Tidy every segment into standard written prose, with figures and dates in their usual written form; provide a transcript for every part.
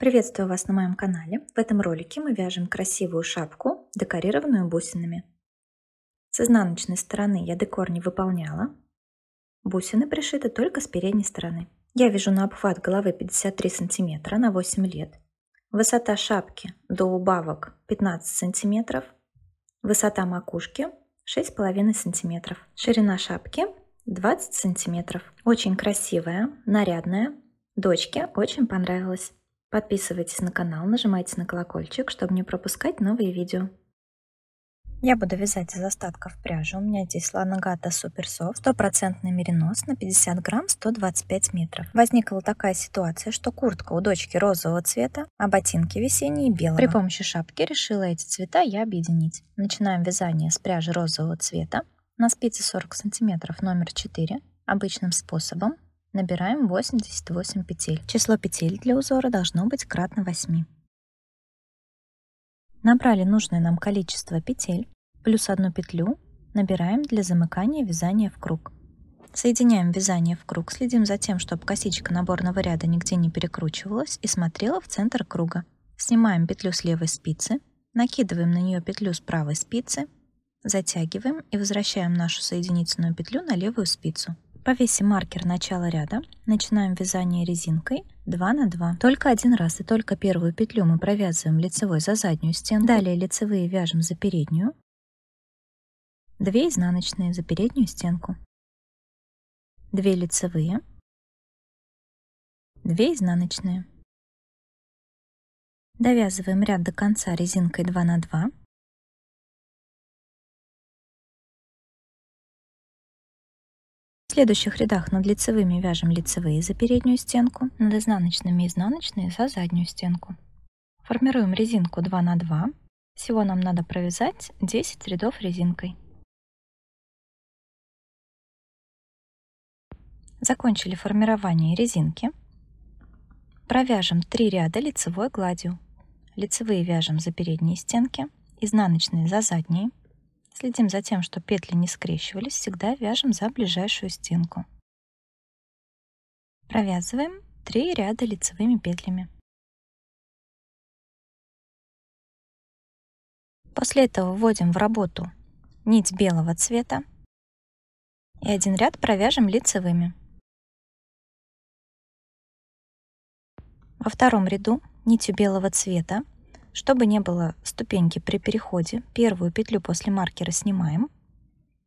Приветствую вас на моем канале. В этом ролике мы вяжем красивую шапку, декорированную бусинами. С изнаночной стороны я декор не выполняла. Бусины пришиты только с передней стороны. Я вяжу на обхват головы 53 см на 8 лет. Высота шапки до убавок 15 см. Высота макушки 6,5 см. Ширина шапки 20 см. Очень красивая, нарядная. Дочке очень понравилось. Подписывайтесь на канал, нажимайте на колокольчик, чтобы не пропускать новые видео. Я буду вязать из остатков пряжи. У меня здесь Lanagata Super Soft, 100% меринос, на 50 грамм, 125 метров. Возникла такая ситуация, что куртка у дочки розового цвета, а ботинки весенние белого. При помощи шапки решила эти цвета я объединить. Начинаем вязание с пряжи розового цвета. На спице 40 см номер 4 обычным способом набираем 88 петель. Число петель для узора должно быть кратно 8. Набрали нужное нам количество петель, плюс одну петлю набираем для замыкания вязания в круг. Соединяем вязание в круг, следим за тем, чтобы косичка наборного ряда нигде не перекручивалась и смотрела в центр круга. Снимаем петлю с левой спицы, накидываем на нее петлю с правой спицы, затягиваем и возвращаем нашу соединительную петлю на левую спицу. Повесим маркер начала ряда, начинаем вязание резинкой 2 на 2. Только один раз и только первую петлю мы провязываем лицевой за заднюю стенку, далее лицевые вяжем за переднюю, 2 изнаночные за переднюю стенку, 2 лицевые, 2 изнаночные. Довязываем ряд до конца резинкой 2 на 2. В следующих рядах над лицевыми вяжем лицевые за переднюю стенку, над изнаночными изнаночные за заднюю стенку. Формируем резинку 2 на 2. Всего нам надо провязать 10 рядов резинкой. Закончили формирование резинки. Провяжем 3 ряда лицевой гладью. Лицевые вяжем за передние стенки, изнаночные за задние. Следим за тем, чтобы петли не скрещивались, всегда вяжем за ближайшую стенку. Провязываем 3 ряда лицевыми петлями. После этого вводим в работу нить белого цвета и один ряд провяжем лицевыми. Во втором ряду нитью белого цвета, чтобы не было ступеньки при переходе, первую петлю после маркера снимаем,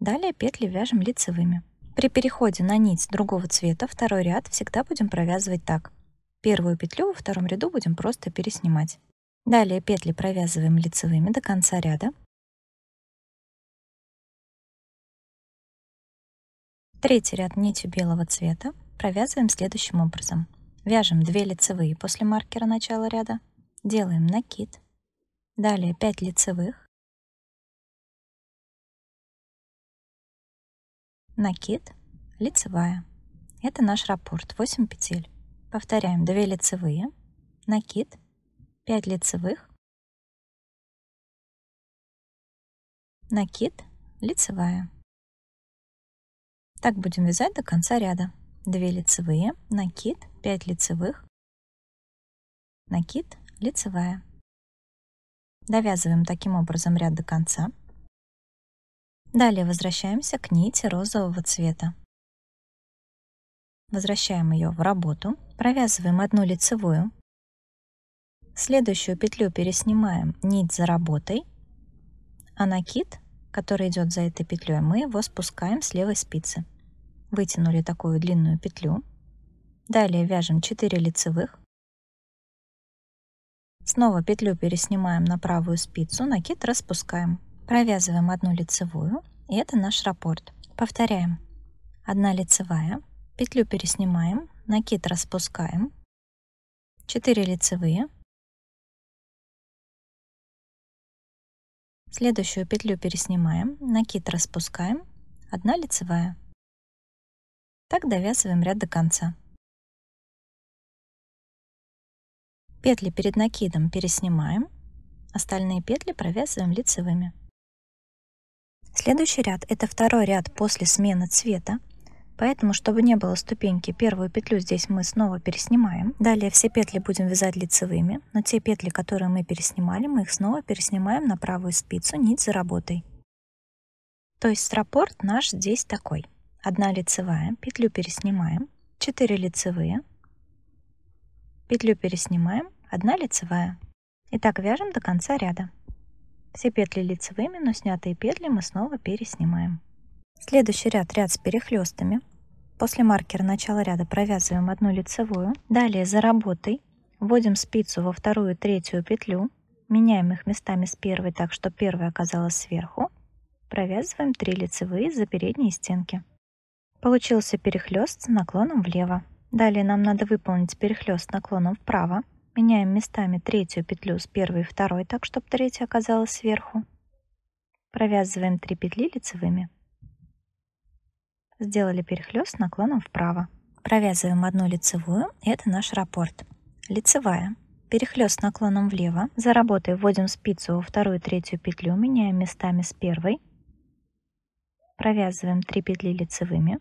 далее петли вяжем лицевыми. При переходе на нить другого цвета второй ряд всегда будем провязывать так. Первую петлю во втором ряду будем просто переснимать. Далее петли провязываем лицевыми до конца ряда. Третий ряд нитью белого цвета провязываем следующим образом. Вяжем 2 лицевые после маркера начала ряда. Делаем накид, далее 5 лицевых, накид, лицевая. Это наш раппорт, 8 петель. Повторяем 2 лицевые, накид, 5 лицевых, накид, лицевая. Так будем вязать до конца ряда. 2 лицевые, накид, 5 лицевых, накид, лицевая. Довязываем таким образом ряд до конца. Далее возвращаемся к нити розового цвета. Возвращаем ее в работу. Провязываем одну лицевую. Следующую петлю переснимаем нить за работой. А накид, который идет за этой петлей, мы его спускаем с левой спицы. Вытянули такую длинную петлю. Далее вяжем 4 лицевых. Снова петлю переснимаем на правую спицу, накид распускаем. Провязываем одну лицевую, и это наш раппорт. Повторяем. 1 лицевая, петлю переснимаем, накид распускаем. 4 лицевые. Следующую петлю переснимаем, накид распускаем. 1 лицевая. Так довязываем ряд до конца. Петли перед накидом переснимаем, остальные петли провязываем лицевыми. Следующий ряд — это второй ряд после смены цвета. Поэтому, чтобы не было ступеньки, первую петлю здесь мы снова переснимаем. Далее все петли будем вязать лицевыми, но те петли, которые мы переснимали, мы их снова переснимаем на правую спицу, нить за работой. То есть раппорт наш здесь такой. 1 лицевая, петлю переснимаем, 4 лицевые, петлю переснимаем, 1 лицевая. И так вяжем до конца ряда. Все петли лицевыми, но снятые петли мы снова переснимаем. Следующий ряд — ряд с перехлестами. После маркера начала ряда провязываем 1 лицевую. Далее за работой вводим спицу во вторую и третью петлю. Меняем их местами с первой, так что первая оказалась сверху. Провязываем 3 лицевые за передние стенки. Получился перехлест с наклоном влево. Далее нам надо выполнить перехлест с наклоном вправо. Меняем местами третью петлю с первой и второй, так чтобы третья оказалась сверху. Провязываем 3 петли лицевыми. Сделали перехлест с наклоном вправо. Провязываем 1 лицевую, это наш раппорт. Лицевая, перехлест с наклоном влево. За работой вводим спицу во вторую и третью петлю, меняем местами с первой. Провязываем 3 петли лицевыми.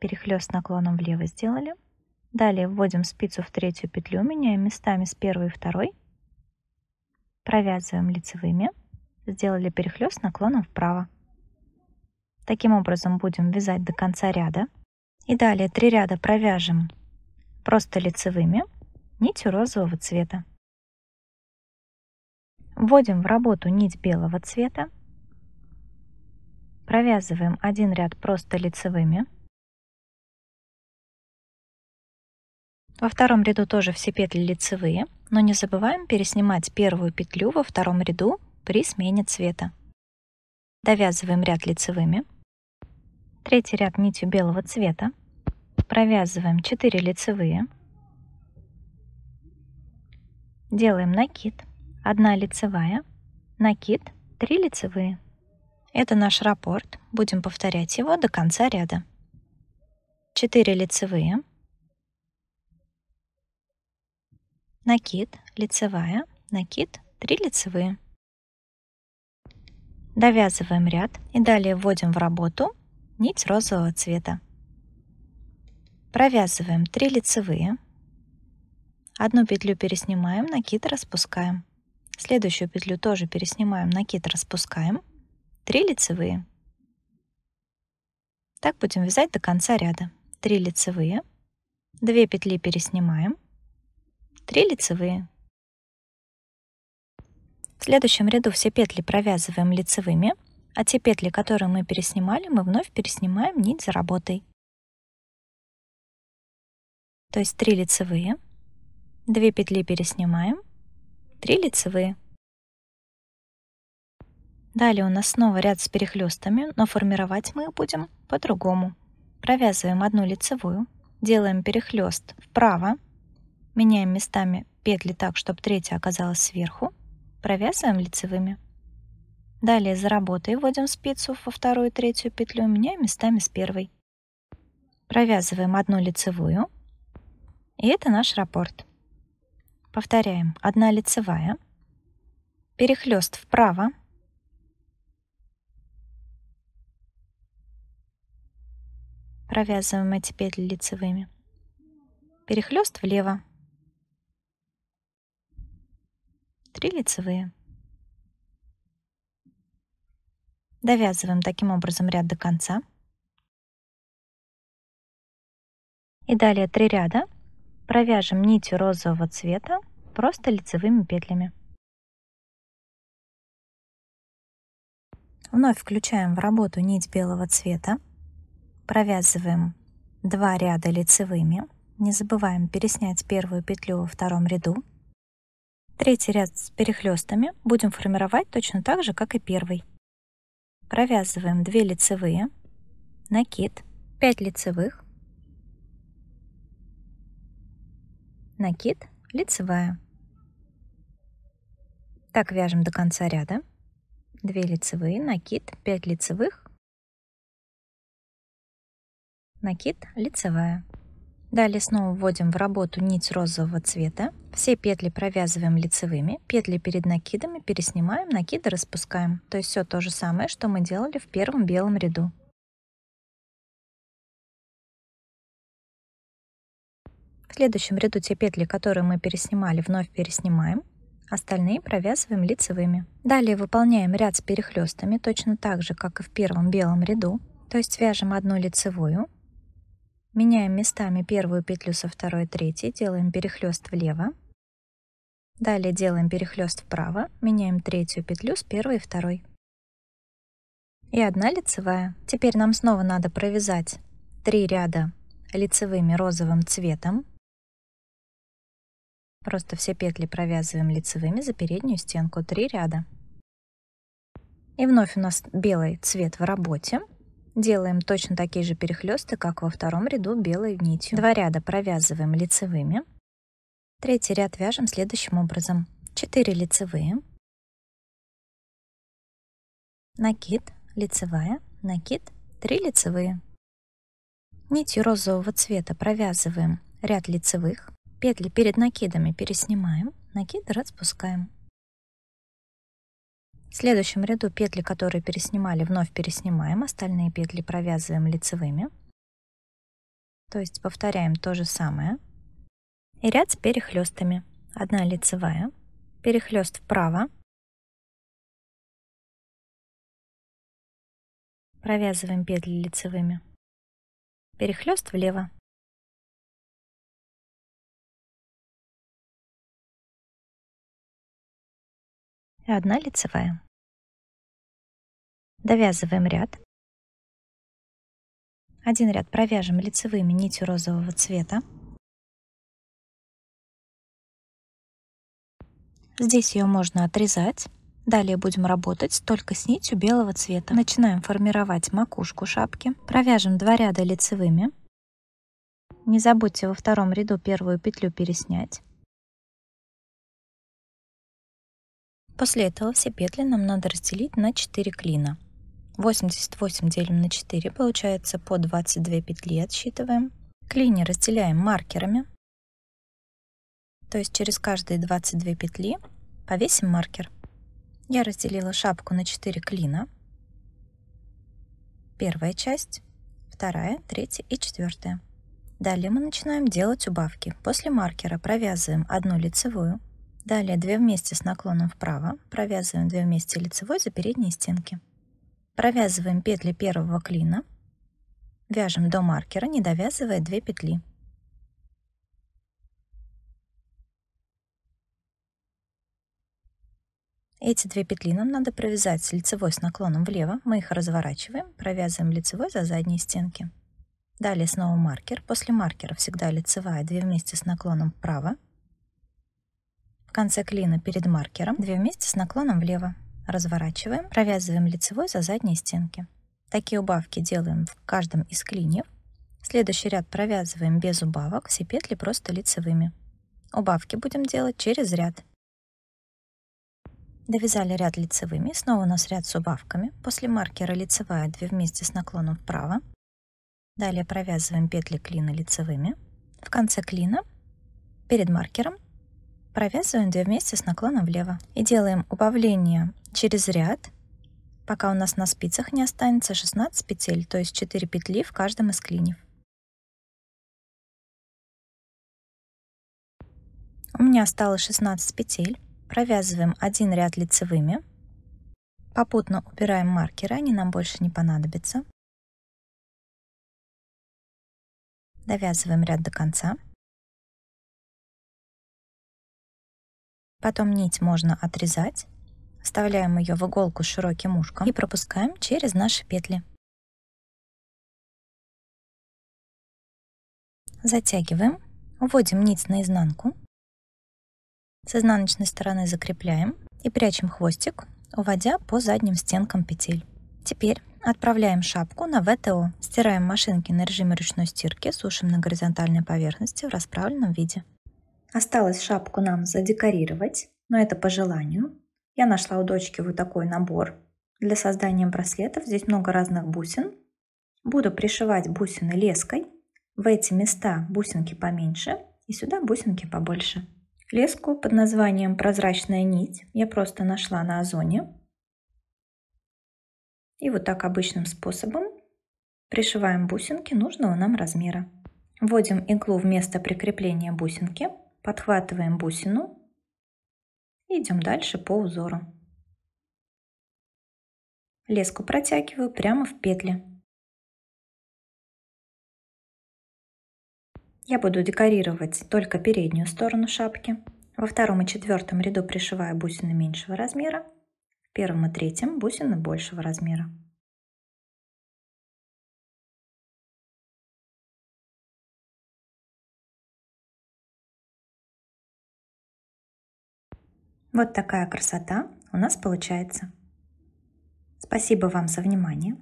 Перехлест с наклоном влево сделали. Далее вводим спицу в третью петлю, меняем местами с первой и второй. Провязываем лицевыми. Сделали перехлест с наклоном вправо. Таким образом будем вязать до конца ряда. И далее 3 ряда провяжем просто лицевыми, нитью розового цвета. Вводим в работу нить белого цвета. Провязываем 1 ряд просто лицевыми. Во втором ряду тоже все петли лицевые, но не забываем переснимать первую петлю во втором ряду при смене цвета. Довязываем ряд лицевыми. Третий ряд нитью белого цвета. Провязываем 4 лицевые. Делаем накид. 1 лицевая, накид, 3 лицевые. Это наш раппорт. Будем повторять его до конца ряда. 4 лицевые. Накид, лицевая, накид, 3 лицевые. Довязываем ряд и далее вводим в работу нить розового цвета. Провязываем 3 лицевые. 1 петлю переснимаем, накид распускаем. Следующую петлю тоже переснимаем, накид распускаем. 3 лицевые. Так будем вязать до конца ряда. 3 лицевые. 2 петли переснимаем. 3 лицевые. В следующем ряду все петли провязываем лицевыми, а те петли, которые мы переснимали, мы вновь переснимаем нить за работой. То есть 3 лицевые, 2 петли переснимаем, 3 лицевые. Далее у нас снова ряд с перехлестами, но формировать мы их будем по-другому. Провязываем 1 лицевую, делаем перехлест вправо, меняем местами петли так, чтобы третья оказалась сверху. Провязываем лицевыми. Далее за работой вводим спицу во вторую и третью петлю, меняем местами с первой. Провязываем 1 лицевую. И это наш раппорт. Повторяем. 1 лицевая. Перехлест вправо. Провязываем эти петли лицевыми. Перехлест влево. 3 лицевые. Довязываем таким образом ряд до конца. И далее 3 ряда провяжем нитью розового цвета просто лицевыми петлями. Вновь включаем в работу нить белого цвета. Провязываем 2 ряда лицевыми. Не забываем переснять первую петлю во втором ряду. Третий ряд с перехлестами будем формировать точно так же, как и первый. Провязываем 2 лицевые, накид, 5 лицевых, накид, лицевая. Так вяжем до конца ряда. 2 лицевые, накид, 5 лицевых, накид, лицевая. Далее снова вводим в работу нить розового цвета. Все петли провязываем лицевыми, петли перед накидами переснимаем, накиды распускаем. То есть все то же самое, что мы делали в первом белом ряду. В следующем ряду те петли, которые мы переснимали, вновь переснимаем, остальные провязываем лицевыми. Далее выполняем ряд с перехлестами, точно так же, как и в первом белом ряду, то есть вяжем одну лицевую, меняем местами первую петлю со второй и третьей, делаем перехлест влево, далее делаем перехлест вправо, меняем третью петлю с первой и второй. И одна лицевая. Теперь нам снова надо провязать 3 ряда лицевыми розовым цветом. Просто все петли провязываем лицевыми за переднюю стенку, 3 ряда. И вновь у нас белый цвет в работе. Делаем точно такие же перехлесты, как во втором ряду, белой нитью. 2 ряда провязываем лицевыми. Третий ряд вяжем следующим образом. 4 лицевые. Накид, лицевая, накид, 3 лицевые. Нитью розового цвета провязываем ряд лицевых. Петли перед накидами переснимаем, накид распускаем. В следующем ряду петли, которые переснимали, вновь переснимаем, остальные петли провязываем лицевыми. То есть повторяем то же самое. И ряд с перехлестами. Одна лицевая, перехлест вправо. Провязываем петли лицевыми. Перехлест влево. И одна лицевая. Довязываем ряд. Один ряд провяжем лицевыми нитью розового цвета. Здесь ее можно отрезать. Далее будем работать только с нитью белого цвета. Начинаем формировать макушку шапки. Провяжем 2 ряда лицевыми. Не забудьте во втором ряду первую петлю переснять. После этого все петли нам надо разделить на 4 клина. 88 делим на 4, получается по 22 петли отсчитываем. Клини разделяем маркерами, то есть через каждые 22 петли повесим маркер. Я разделила шапку на 4 клина. Первая часть, вторая, третья и четвертая. Далее мы начинаем делать убавки. После маркера провязываем одну лицевую. Далее 2 вместе с наклоном вправо, провязываем 2 вместе лицевой за передние стенки. Провязываем петли первого клина, вяжем до маркера, не довязывая 2 петли. Эти 2 петли нам надо провязать с лицевой с наклоном влево, мы их разворачиваем, провязываем лицевой за задние стенки. Далее снова маркер, после маркера всегда лицевая, 2 вместе с наклоном вправо. В конце клина перед маркером 2 вместе с наклоном влево, разворачиваем, провязываем лицевой за задние стенки. Такие убавки делаем в каждом из клиньев. Следующий ряд провязываем без убавок, все петли просто лицевыми. Убавки будем делать через ряд. Довязали ряд лицевыми, снова у нас ряд с убавками. После маркера лицевая 2 вместе с наклоном вправо. Далее провязываем петли клина лицевыми. В конце клина перед маркером провязываем 2 вместе с наклоном влево и делаем убавление через ряд, пока у нас на спицах не останется 16 петель, то есть 4 петли в каждом из клиньев. У меня осталось 16 петель, провязываем 1 ряд лицевыми, попутно убираем маркеры, они нам больше не понадобятся. Довязываем ряд до конца. Потом нить можно отрезать, вставляем ее в иголку с широким ушком и пропускаем через наши петли. Затягиваем, уводим нить наизнанку, с изнаночной стороны закрепляем и прячем хвостик, уводя по задним стенкам петель. Теперь отправляем шапку на ВТО, стираем машинки на режиме ручной стирки, сушим на горизонтальной поверхности в расправленном виде. Осталось шапку нам задекорировать, но это по желанию. Я нашла у дочки вот такой набор для создания браслетов. Здесь много разных бусин. Буду пришивать бусины леской. В эти места бусинки поменьше и сюда бусинки побольше. Леску под названием «Прозрачная нить» я просто нашла на Озоне. И вот так обычным способом пришиваем бусинки нужного нам размера. Вводим иглу в место прикрепления бусинки, подхватываем бусину и идем дальше по узору. Леску протягиваю прямо в петли. Я буду декорировать только переднюю сторону шапки. Во втором и четвертом ряду пришиваю бусины меньшего размера, в первом и третьем бусины большего размера. Вот такая красота у нас получается. Спасибо вам за внимание.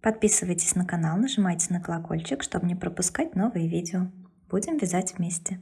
Подписывайтесь на канал, нажимайте на колокольчик, чтобы не пропускать новые видео. Будем вязать вместе.